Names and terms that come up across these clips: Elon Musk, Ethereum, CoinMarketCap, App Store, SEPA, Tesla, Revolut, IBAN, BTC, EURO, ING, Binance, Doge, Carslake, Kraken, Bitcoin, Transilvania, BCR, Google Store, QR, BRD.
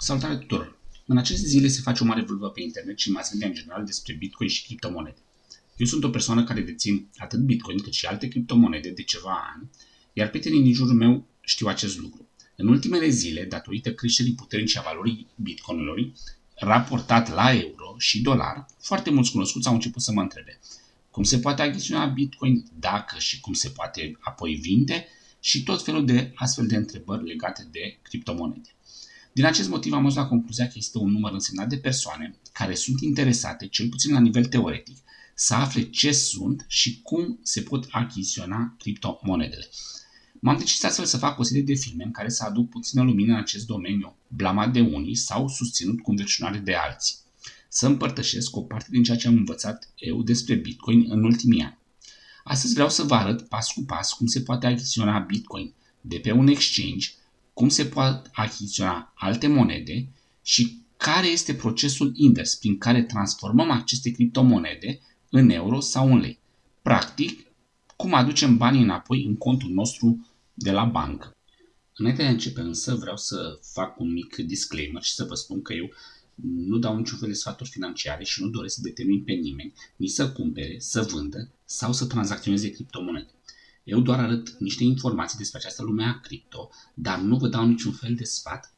Salutare tuturor! În aceste zile se face o mare vâlvă pe internet și în mass media în general despre Bitcoin și criptomonede. Eu sunt o persoană care dețin atât Bitcoin cât și alte criptomonede de ceva ani, iar prietenii din jurul meu știu acest lucru. În ultimele zile, datorită creșterii puternice și a valorii Bitcoinului, raportat la euro și dolar, foarte mulți cunoscuți au început să mă întrebe cum se poate achiziționa Bitcoin, dacă și cum se poate apoi vinde și tot felul de astfel de întrebări legate de criptomonede. Din acest motiv am ajuns la concluzia că există un număr însemnat de persoane care sunt interesate, cel puțin la nivel teoretic, să afle ce sunt și cum se pot achiziționa criptomonedele. M-am decis astfel să fac o serie de filme în care să aduc puțină lumină în acest domeniu, blamat de unii sau susținut cu înverșunare de alții. Să împărtășesc o parte din ceea ce am învățat eu despre Bitcoin în ultimii ani. Astăzi vreau să vă arăt pas cu pas cum se poate achiziționa Bitcoin de pe un exchange, cum se pot achiziționa alte monede și care este procesul invers prin care transformăm aceste criptomonede în euro sau în lei. Practic, cum aducem banii înapoi în contul nostru de la bancă. Înainte de a începe însă vreau să fac un mic disclaimer și să vă spun că eu nu dau niciun fel de sfaturi financiare și nu doresc să determin pe nimeni nici să cumpere, să vândă sau să tranzacționeze criptomonede. Eu doar arăt niște informații despre această lume a cripto, dar nu vă dau niciun fel de sfat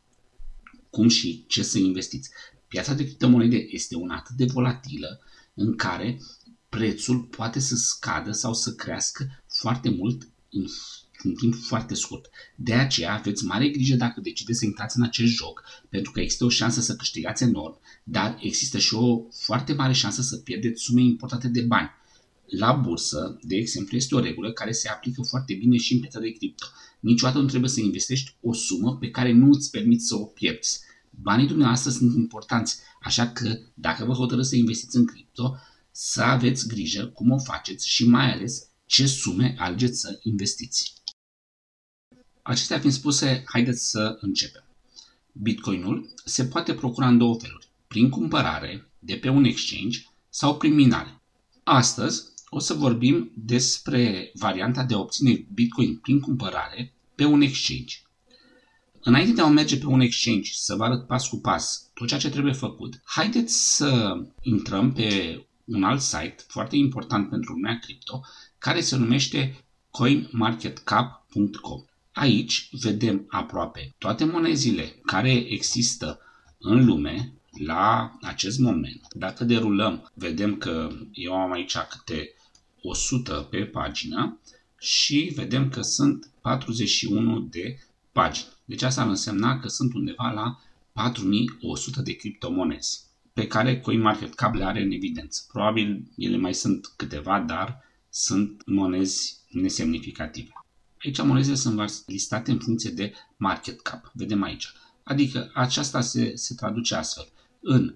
cum și ce să investiți. Piața de criptomonede este una atât de volatilă în care prețul poate să scadă sau să crească foarte mult în timp foarte scurt. De aceea aveți mare grijă dacă decideți să intrați în acest joc, pentru că există o șansă să câștigați enorm, dar există și o foarte mare șansă să pierdeți sume importante de bani. La bursă, de exemplu, este o regulă care se aplică foarte bine și în piața de cripto. Niciodată nu trebuie să investești o sumă pe care nu îți permiți să o pierzi. Banii dumneavoastră sunt importanți, așa că dacă vă hotărâți să investiți în cripto, să aveți grijă cum o faceți și mai ales ce sume alegeți să investiți. Acestea fiind spuse, haideți să începem. Bitcoinul se poate procura în două feluri, prin cumpărare de pe un exchange sau prin minare. Astăzi o să vorbim despre varianta de a obține Bitcoin prin cumpărare pe un exchange. Înainte de a merge pe un exchange să vă arăt pas cu pas tot ceea ce trebuie făcut, haideți să intrăm pe un alt site foarte important pentru lumea cripto, care se numește CoinMarketCap.com. Aici vedem aproape toate monezile care există în lume la acest moment. Dacă derulăm, vedem că eu am aici câte 100 pe pagină și vedem că sunt 41 de pagini. Deci asta ar însemna că sunt undeva la 4100 de criptomonezi pe care CoinMarketCap le are în evidență. Probabil ele mai sunt câteva, dar sunt monezi nesemnificative. Aici monezile sunt listate în funcție de market cap. Vedem aici. Adică aceasta se traduce astfel în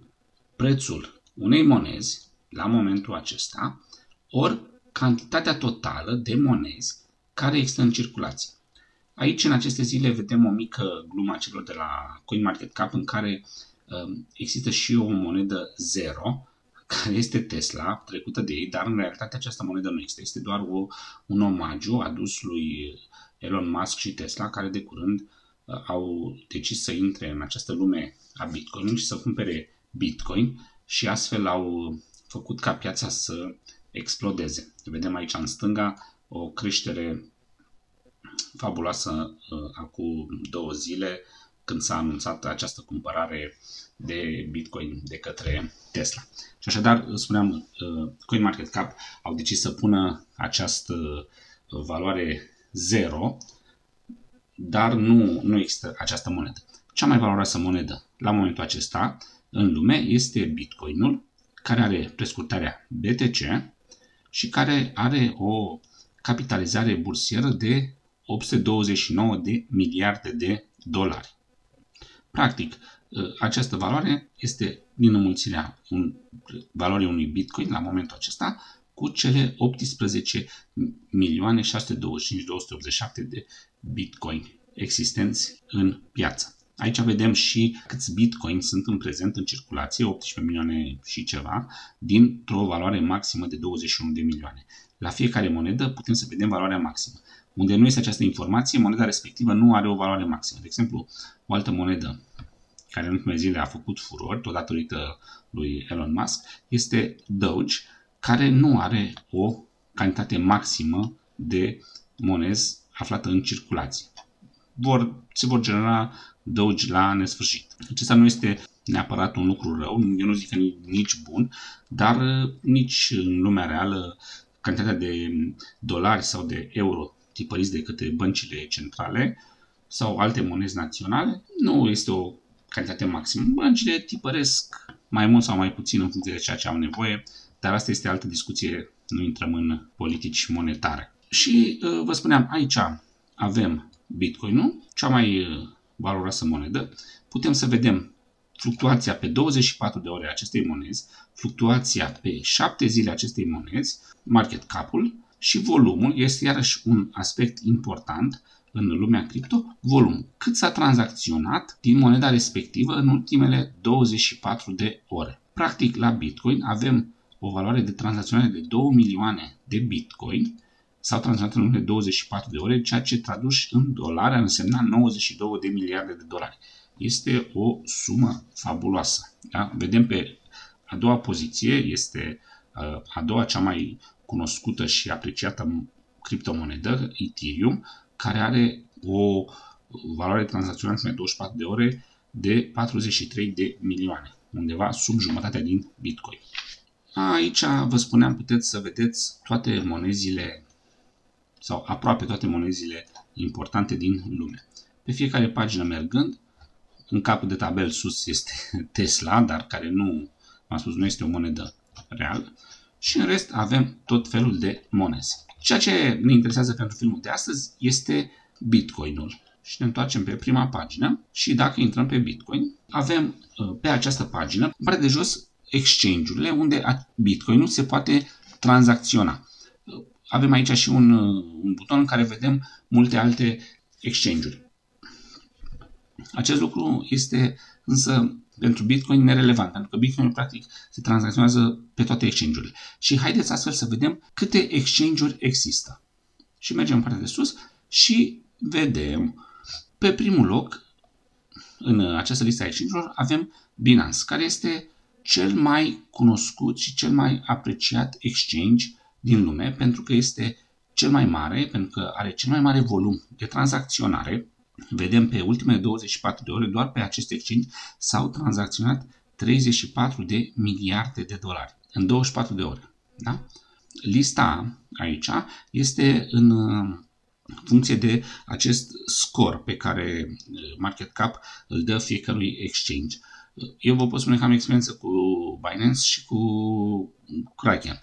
prețul unei monezi la momentul acesta ori cantitatea totală de monezi care există în circulație. Aici în aceste zile vedem o mică glumă a celor de la CoinMarketCap în care există și o monedă 0 care este Tesla, trecută de ei, dar în realitate această monedă nu există. Este doar un omagiu adus lui Elon Musk și Tesla, care de curând au decis să intre în această lume a Bitcoin și să cumpere Bitcoin și astfel au făcut ca piața să explodeze. Vedem aici în stânga o creștere fabuloasă acum 2 zile, când s-a anunțat această cumpărare de Bitcoin de către Tesla. Și așadar, spuneam, CoinMarketCap au decis să pună această valoare 0, dar nu există această monedă. Cea mai valoroasă monedă la momentul acesta în lume este Bitcoinul, care are prescurtarea BTC și care are o capitalizare bursieră de 829 de miliarde de dolari. Practic, această valoare este din înmulțirea valorii unui Bitcoin la momentul acesta cu cele 18.625.287 de Bitcoin existenți în piață. Aici vedem și câți Bitcoin sunt în prezent în circulație, 18 milioane și ceva, dintr-o valoare maximă de 21 de milioane. La fiecare monedă putem să vedem valoarea maximă. Unde nu este această informație, moneda respectivă nu are o valoare maximă. De exemplu, o altă monedă care în ultimele zile a făcut furor, tot datorită lui Elon Musk, este Doge, care nu are o cantitate maximă de monezi aflată în circulație. Se vor genera Doge la nesfârșit. Acesta nu este neapărat un lucru rău, eu nu zic că nici bun, dar nici în lumea reală cantitatea de dolari sau de euro tipăriți de către băncile centrale sau alte monezi naționale nu este o cantitate maximă. Băncile tipăresc mai mult sau mai puțin în funcție de ceea ce au nevoie, dar asta este altă discuție, nu intrăm în politici monetare. Și vă spuneam, aici avem Bitcoin-ul, cea mai valoroasă monedă. Putem să vedem fluctuația pe 24 de ore acestei monezi, fluctuația pe 7 zile acestei monezi, market cap-ul și volumul este iarăși un aspect important în lumea cripto, volumul. Cât s-a tranzacționat din moneda respectivă în ultimele 24 de ore. Practic, la Bitcoin avem o valoare de tranzacționare de 2 milioane de Bitcoin, s-au tranzacționat în ultimele 24 de ore, ceea ce traduși în dolari ar însemna 92 de miliarde de dolari. Este o sumă fabuloasă. Da? Vedem pe a doua poziție, este a doua cea mai cunoscută și apreciată criptomonedă, Ethereum, care are o valoare tranzacționată în 24 de ore de 43 de milioane, undeva sub jumătatea din Bitcoin. Aici vă spuneam, puteți să vedeți toate monezile sau aproape toate monezile importante din lume. Pe fiecare pagină mergând, în capul de tabel sus este Tesla, dar care nu, am spus, nu este o monedă reală. Și în rest avem tot felul de monede. Ceea ce ne interesează pentru filmul de astăzi este Bitcoin-ul. Și ne întoarcem pe prima pagină și dacă intrăm pe Bitcoin, avem pe această pagină, în partea de jos, exchange-urile unde Bitcoin-ul se poate tranzacționa. Avem aici și un buton în care vedem multe alte exchange-uri. Acest lucru este însă pentru Bitcoin nerelevant, pentru că Bitcoin practic se tranzacționează pe toate exchange-urile. Și haideți astfel să vedem câte exchange-uri există. Și mergem în partea de sus și vedem pe primul loc în această listă a exchange-urilor avem Binance, care este cel mai cunoscut și cel mai apreciat exchange din lume, pentru că este cel mai mare, pentru că are cel mai mare volum de tranzacționare. Vedem pe ultimele 24 de ore, doar pe acest exchange s-au tranzacționat 34 de miliarde de dolari în 24 de ore. Da? Lista aici este în funcție de acest scor pe care MarketCap îl dă fiecărui exchange. Eu vă pot spune că am experiență cu Binance și cu Kraken.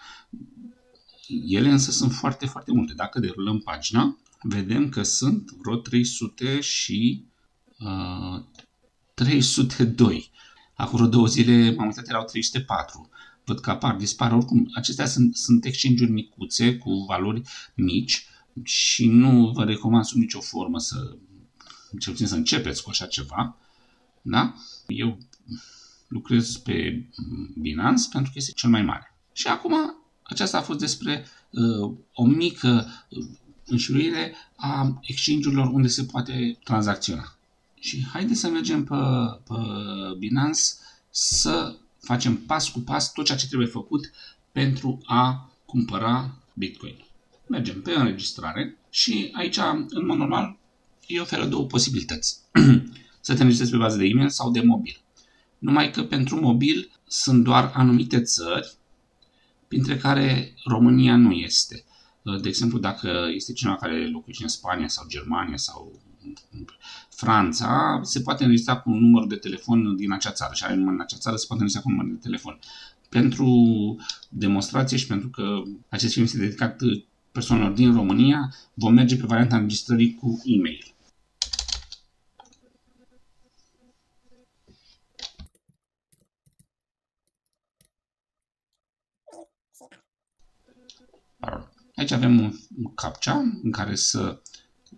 Ele însă sunt foarte, foarte multe. Dacă derulăm pagina, vedem că sunt vreo 300 și 302. Acum vreo două zile m-am uitat, erau 304. Văd că apar, dispar. Oricum, acestea sunt exchange-uri micuțe cu valori mici și nu vă recomand sub nicio formă să, cel puțin să începeți cu așa ceva. Da? Eu lucrez pe Binance pentru că este cel mai mare. Și acum aceasta a fost despre o mică înșuruire a exchange-urilor unde se poate tranzacționa. Și haideți să mergem pe Binance să facem pas cu pas tot ceea ce trebuie făcut pentru a cumpăra Bitcoin. Mergem pe înregistrare și aici, în mod normal, îi oferă două posibilități. Să te înregistrezi pe bază de e-mail sau de mobil. Numai că pentru mobil sunt doar anumite țări, printre care România nu este. De exemplu, dacă este cineva care locuiește în Spania sau Germania sau Franța, se poate înregistra cu un număr de telefon din acea țară și are număr în acea țară, se poate înregistra cu un număr de telefon. Pentru demonstrație și pentru că acest film este dedicat persoanelor din România, vom merge pe varianta înregistrării cu e-mail. Aici avem un captcha în care să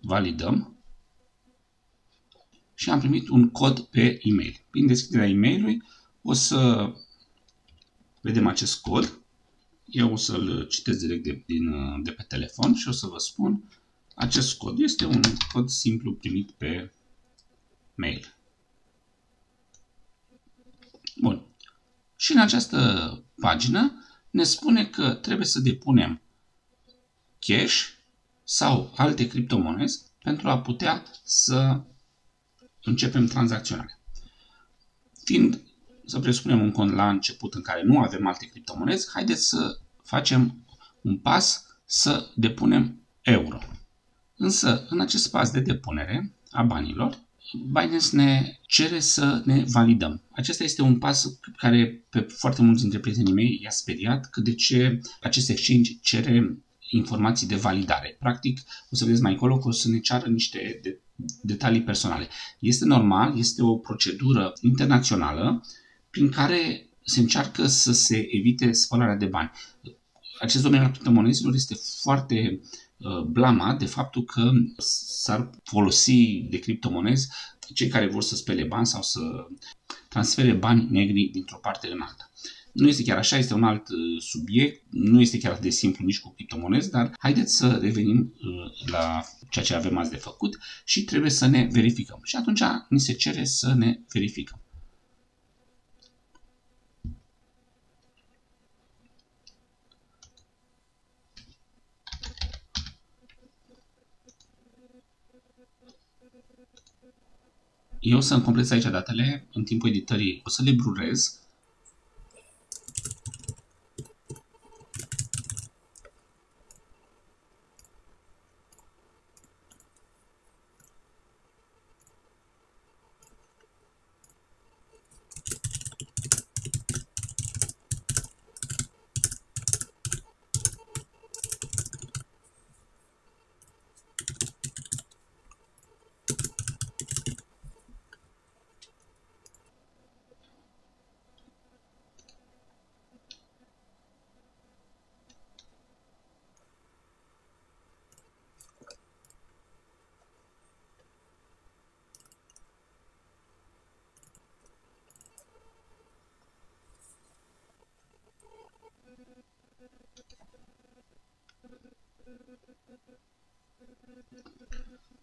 validăm și am primit un cod pe e-mail. Prin deschiderea e-mailului o să vedem acest cod. Eu o să-l citesc direct de pe telefon și o să vă spun acest cod. Este un cod simplu primit pe mail. Și în această pagină ne spune că trebuie să depunem cash sau alte criptomonezi pentru a putea să începem tranzacționarea. Fiind, să presupunem, un cont la început în care nu avem alte criptomonezi, haideți să facem un pas să depunem euro. Însă, în acest pas de depunere a banilor, Binance ne cere să ne validăm. Acesta este un pas care pe foarte mulți dintre prietenii mei i-a speriat că de ce acest exchange cere informații de validare. Practic, o să vedeți mai încolo că o să ne ceară niște detalii personale. Este normal, este o procedură internațională prin care se încearcă să se evite spălarea de bani. Acest domeniu al criptomonezilor este foarte blamat de faptul că s-ar folosi de criptomonezi cei care vor să spele bani sau să transfere bani negri dintr-o parte în alta. Nu este chiar așa, este un alt subiect, nu este chiar de simplu nici cu criptomonezi, dar haideți să revenim la ceea ce avem azi de făcut și trebuie să ne verificăm. Și atunci ni se cere să ne verificăm. Eu o să-mi completez aici datele în timpul editării. O să le brurez.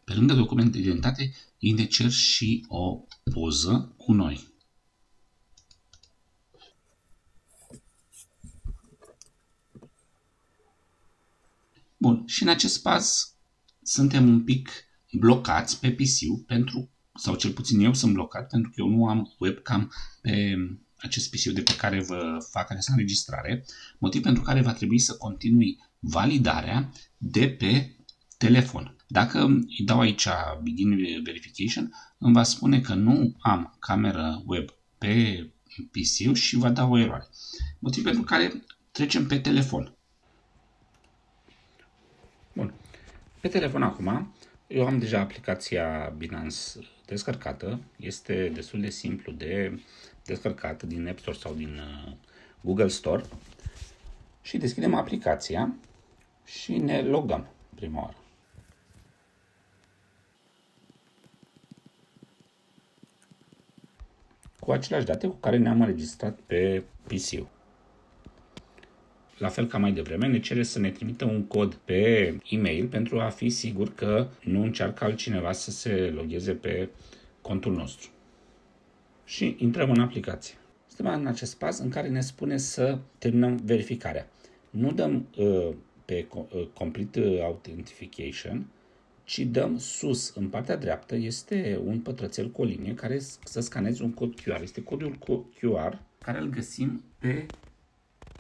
Pe lângă document de identitate, îi ne cer și o poză cu noi. Bun, și în acest pas suntem un pic blocați pe PC-ul pentru, sau cel puțin eu sunt blocat pentru că eu nu am webcam pe acest PC de pe care vă fac această înregistrare, motiv pentru care va trebui să continui validarea de pe telefon. Dacă îi dau aici Begin Verification, îmi va spune că nu am cameră web pe PC și va da o eroare. Motiv pentru care trecem pe telefon. Bun. Pe telefon acum, eu am deja aplicația Binance descărcată. Este destul de simplu de descărcat din App Store sau din Google Store și deschidem aplicația și ne logăm prima oară. Cu aceleași date cu care ne-am înregistrat pe PC. La fel ca mai devreme, ne cere să ne trimită un cod pe e-mail pentru a fi sigur că nu încearcă altcineva să se logheze pe contul nostru. Și intrăm în aplicație. Suntem în acest pas în care ne spune să terminăm verificarea. Nu dăm pe Complete Authentication, ci dăm sus. În partea dreaptă este un pătrățel cu o linie care să scanezi un cod QR. Este codul QR care îl găsim pe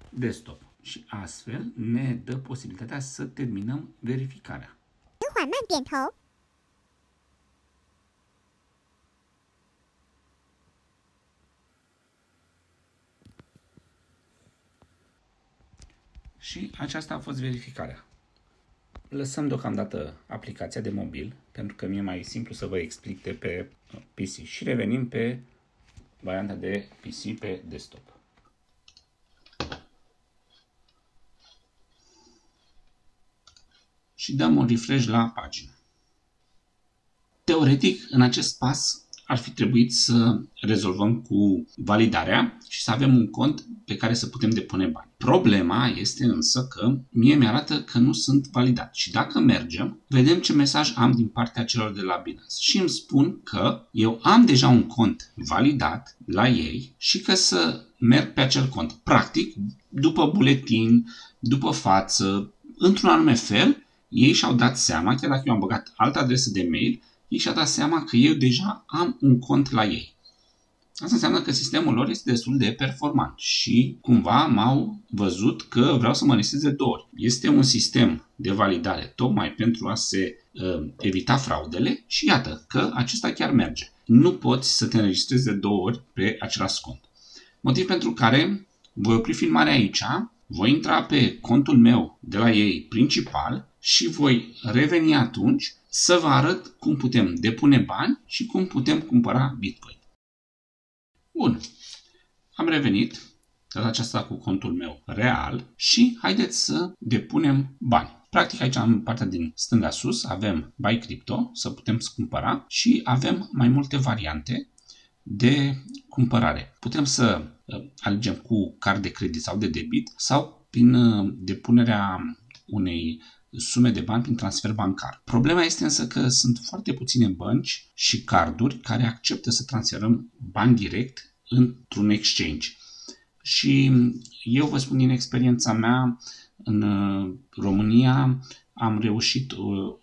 desktop. Și astfel ne dă posibilitatea să terminăm verificarea. Și aceasta a fost verificarea. Lăsăm deocamdată aplicația de mobil, pentru că mi-e mai simplu să vă explic de pe PC. Și revenim pe varianta de PC pe desktop. Și dăm un refresh la pagină. Teoretic, în acest pas ar fi trebuit să rezolvăm cu validarea și să avem un cont pe care să putem depune bani. Problema este însă că mie mi-arată că nu sunt validat și dacă mergem, vedem ce mesaj am din partea celor de la Binance și îmi spun că eu am deja un cont validat la ei și că să merg pe acel cont. Practic, după buletin, după față, într-un anume fel, ei și-au dat seama, chiar dacă eu am băgat altă adresă de mail, ei și-au dat seama că eu deja am un cont la ei. Asta înseamnă că sistemul lor este destul de performant și cumva m-au văzut că vreau să mă listez de două ori. Este un sistem de validare tocmai pentru a se evita fraudele și iată că acesta chiar merge. Nu poți să te înregistrezi de două ori pe același cont. Motiv pentru care voi opri filmarea aici, voi intra pe contul meu de la ei principal și voi reveni atunci să vă arăt cum putem depune bani și cum putem cumpăra Bitcoin. Bun, am revenit data aceasta cu contul meu real și haideți să depunem bani. Practic aici am partea din stânga sus, avem Buy Crypto, să putem să cumpăra și avem mai multe variante de cumpărare. Putem să alegem cu card de credit sau de debit sau prin depunerea unei sume de bani prin transfer bancar. Problema este însă că sunt foarte puține bănci și carduri care acceptă să transferăm bani direct într-un exchange. Și eu vă spun din experiența mea, în România am reușit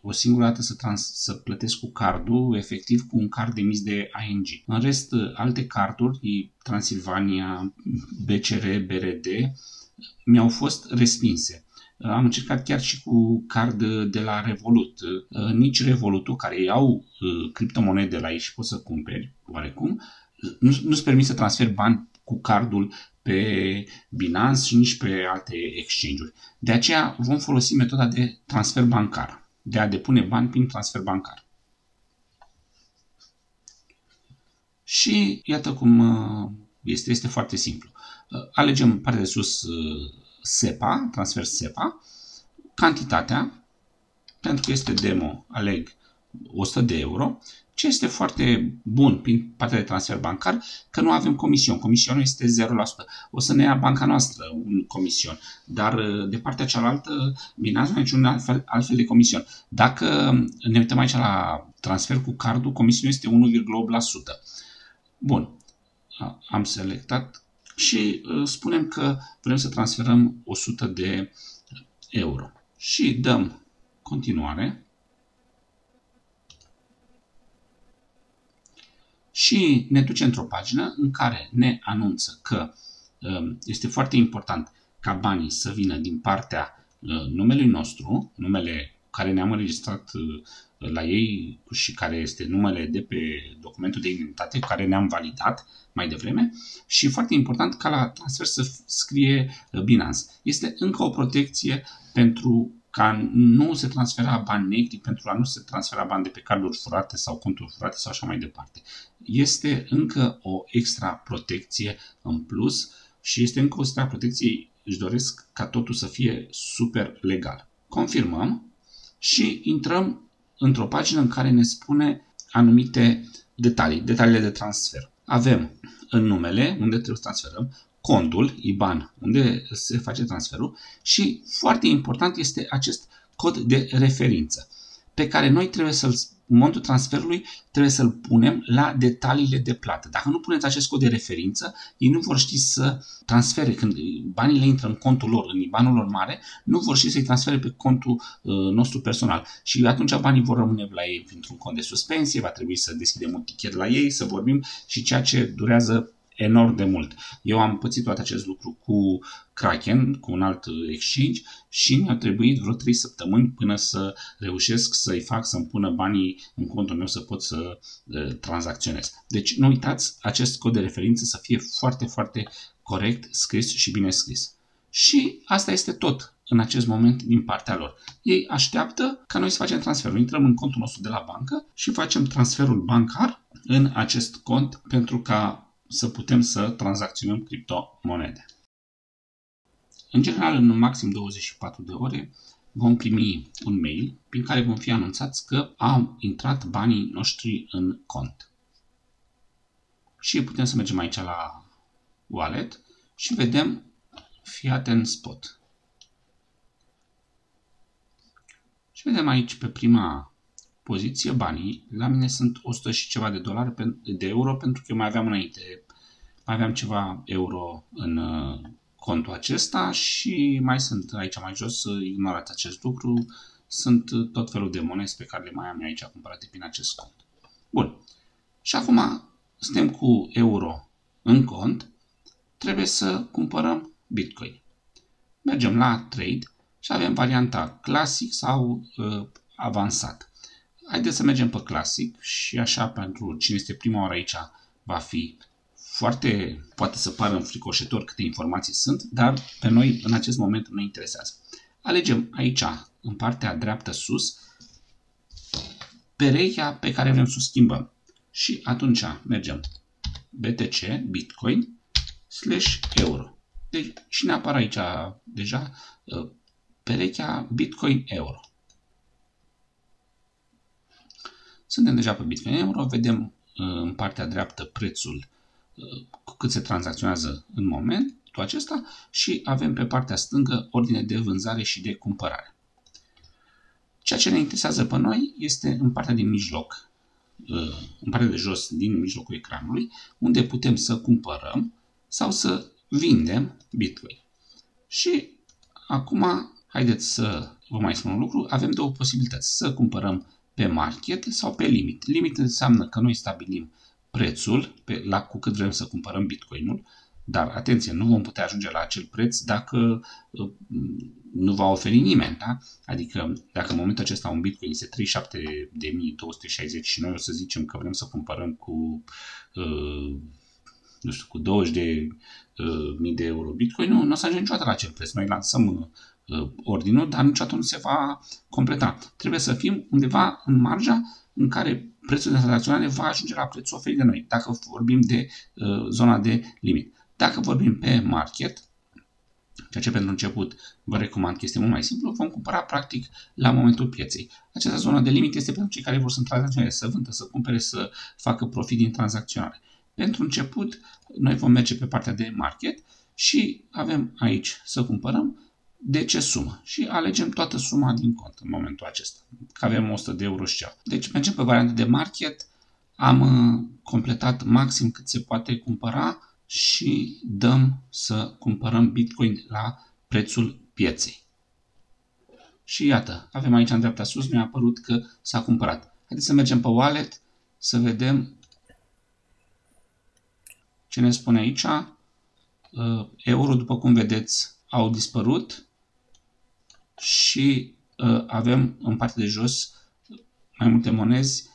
o singură dată să plătesc cu cardul, efectiv cu un card emis de ING. În rest, alte carduri, Transilvania, BCR, BRD, mi-au fost respinse. Am încercat chiar și cu card de la Revolut. Nici Revolutul, care iau criptomonede la ei și poți să cumperi, oarecum, nu-ți permite să transferi bani cu cardul pe Binance și nici pe alte exchange-uri. De aceea vom folosi metoda de transfer bancar, de a depune bani prin transfer bancar. Și iată cum este, este foarte simplu. Alegem partea de sus SEPA, transfer SEPA, cantitatea, pentru că este demo, aleg 100 de euro, ce este foarte bun prin partea de transfer bancar, că nu avem comision. Comisionul este 0%. O să ne ia banca noastră un comision, dar de partea cealaltă Binance nu are niciun altfel de comision. Dacă ne uităm aici la transfer cu cardul, comisionul este 1,8%. Bun, am selectat și spunem că vrem să transferăm 100 de euro. Și dăm continuare. Și ne duce într-o pagină în care ne anunță că este foarte important ca banii să vină din partea numelui nostru, numele care ne-am înregistrat la ei și care este numele de pe documentul de identitate care ne-am validat mai devreme și foarte important ca la transfer să scrie Binance. Este încă o protecție pentru ca nu se transfera bani negri, pentru a nu se transfera bani de pe carduri furate sau conturi furate sau așa mai departe. Este încă o extra protecție în plus și este încă o extra protecție, își doresc ca totul să fie super legal. Confirmăm și intrăm într-o pagină în care ne spune anumite detalii, detaliile de transfer. Avem în numele unde trebuie să transferăm, contul IBAN unde se face transferul și foarte important este acest cod de referință pe care noi trebuie să-l, în momentul transferului, trebuie să-l punem la detaliile de plată. Dacă nu puneți acest cod de referință, ei nu vor ști să transfere, când banii le intră în contul lor, în IBAN-ul lor mare, nu vor ști să-i transfere pe contul nostru personal. Și atunci banii vor rămâne la ei printr-un cont de suspensie, va trebui să deschidem un tichet la ei, să vorbim și ceea ce durează enorm de mult. Eu am pățit tot acest lucru cu Kraken, cu un alt exchange și mi-a trebuit vreo 3 săptămâni până să reușesc să-i fac să-mi pună banii în contul meu să pot să tranzacționez. Deci nu uitați acest cod de referință să fie foarte, foarte corect scris și bine scris. Și asta este tot în acest moment din partea lor. Ei așteaptă ca noi să facem transferul. Intrăm în contul nostru de la bancă și facem transferul bancar în acest cont pentru ca să putem să tranzacționăm criptomonede. În general, în maxim 24 de ore vom primi un mail prin care vom fi anunțați că au intrat banii noștri în cont. și putem să mergem aici la wallet și vedem fiat în spot. Și vedem aici pe prima poziție banii. La mine sunt 100 și ceva de dolari de euro pentru că eu mai aveam înainte, mai aveam ceva euro în contul acesta și mai sunt aici mai jos, ignorați acest lucru, sunt tot felul de monede pe care le mai am aici cumpărate prin acest cont. Bun. Și acum suntem cu euro în cont, trebuie să cumpărăm Bitcoin. Mergem la trade și avem varianta clasic sau avansat. Haideți să mergem pe clasic și așa pentru cine este prima oară aici va fi foarte, poate să pară înfricoșător câte informații sunt, dar pe noi în acest moment nu ne interesează. Alegem aici, în partea dreaptă sus, perechea pe care vrem să o schimbăm. Și atunci mergem BTC, Bitcoin, slash euro. Deci, și ne apare aici deja perechea Bitcoin-euro. Suntem deja pe Bitcoin-euro, vedem în partea dreaptă prețul cât se tranzacționează în momentul acesta și avem pe partea stângă ordine de vânzare și de cumpărare. Ceea ce ne interesează pe noi este în partea din mijloc, în partea de jos din mijlocul ecranului, unde putem să cumpărăm sau să vindem Bitcoin. Și acum, haideți să vă mai spun un lucru, avem două posibilități, să cumpărăm pe market sau pe limit. Limit înseamnă că noi stabilim prețul cu cât vrem să cumpărăm Bitcoin-ul, dar atenție, nu vom putea ajunge la acel preț dacă nu va oferi nimeni, da? Adică dacă în momentul acesta un Bitcoin este 37.260 și noi o să zicem că vrem să cumpărăm cu nu știu, cu 20.000 de euro Bitcoin, nu o să ajungem niciodată la acel preț. Noi lansăm ordinul, dar niciodată nu se va completa. Trebuie să fim undeva în marja în care prețul de tranzacționare va ajunge la prețul oferit de noi, dacă vorbim de zona de limit. Dacă vorbim pe market, ceea ce pentru început vă recomand că este mult mai simplu, vom cumpăra practic la momentul pieței. Această zonă de limit este pentru cei care vor să tranzacționeze, să vândă, să cumpere, să facă profit din tranzacționare. Pentru început, noi vom merge pe partea de market și avem aici să cumpărăm de ce sumă și alegem toată suma din cont în momentul acesta, că avem 100 de euro și ceva. Deci mergem pe varianta de market, am completat maxim cât se poate cumpăra și dăm să cumpărăm Bitcoin la prețul pieței. Și iată, avem aici în dreapta sus, mi-a apărut că s-a cumpărat. Haideți să mergem pe wallet să vedem ce ne spune aici. Euro, după cum vedeți, au dispărut și avem în partea de jos mai multe monezi.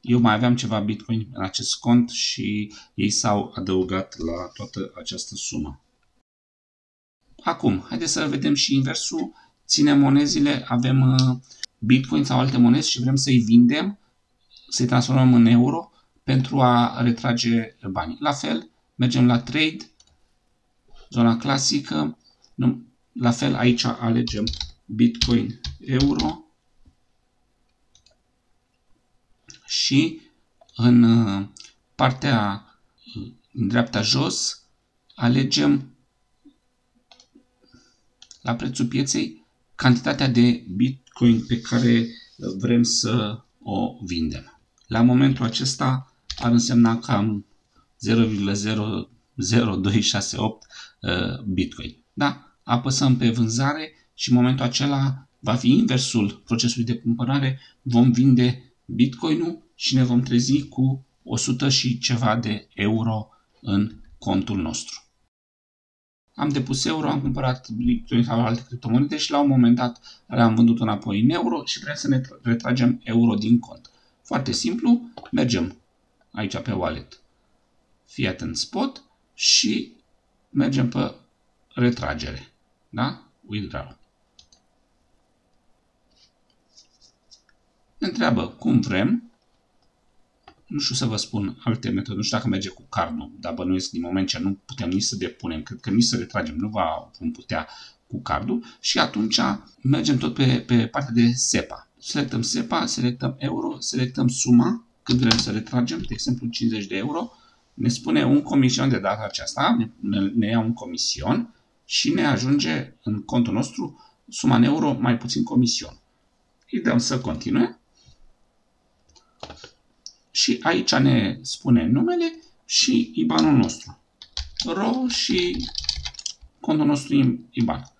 Eu mai aveam ceva Bitcoin în acest cont și ei s-au adăugat la toată această sumă. Acum, haideți să vedem și inversul. Ținem monezile, avem Bitcoin sau alte monezi și vrem să-i vindem, să-i transformăm în euro pentru a retrage banii. La fel, mergem la trade, zona clasică, la fel aici alegem Bitcoin euro. Și în partea în dreapta jos alegem la prețul pieței cantitatea de Bitcoin pe care vrem să o vindem. La momentul acesta ar însemna cam 0,00268 Bitcoin. Da? Apăsăm pe vânzare și în momentul acela va fi inversul procesului de cumpărare. Vom vinde Bitcoin-ul și ne vom trezi cu 100 și ceva de euro în contul nostru. Am depus euro, am cumpărat Bitcoin sau alte criptomonede și la un moment dat le-am vândut înapoi în euro și trebuie să ne retragem euro din cont. Foarte simplu, mergem aici pe wallet fiat în spot și mergem pe retragere, da? Withdraw. Ne întreabă cum vrem, nu știu să vă spun alte metode, nu știu dacă merge cu cardul, dar bănuiesc din moment ce nu putem nici să depunem, cred că nici să retragem, nu vom putea cu cardul și atunci mergem tot pe partea de SEPA. Selectăm SEPA, selectăm euro, selectăm suma cât vrem să retragem, de exemplu 50 de euro, ne spune un comision de data aceasta, ne ia un comision și ne ajunge în contul nostru suma în euro mai puțin comision. Îi dăm să continue și aici ne spune numele și IBAN-ul nostru. RO și contul nostru IBAN.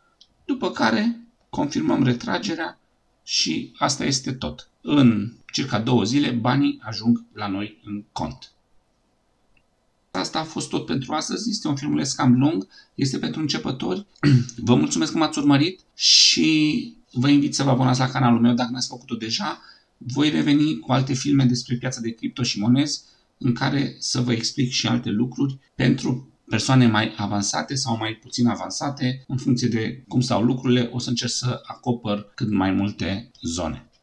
După care confirmăm retragerea și asta este tot. În circa 2 zile banii ajung la noi în cont. Asta a fost tot pentru astăzi. Este un filmuleț cam lung, este pentru începători. Vă mulțumesc că m-ați urmărit și vă invit să vă abonați la canalul meu dacă n-ați făcut-o deja. Voi reveni cu alte filme despre piața de cripto și monezi în care să vă explic și alte lucruri pentru persoane mai avansate sau mai puțin avansate. În funcție de cum stau lucrurile, o să încerc să acopăr cât mai multe zone.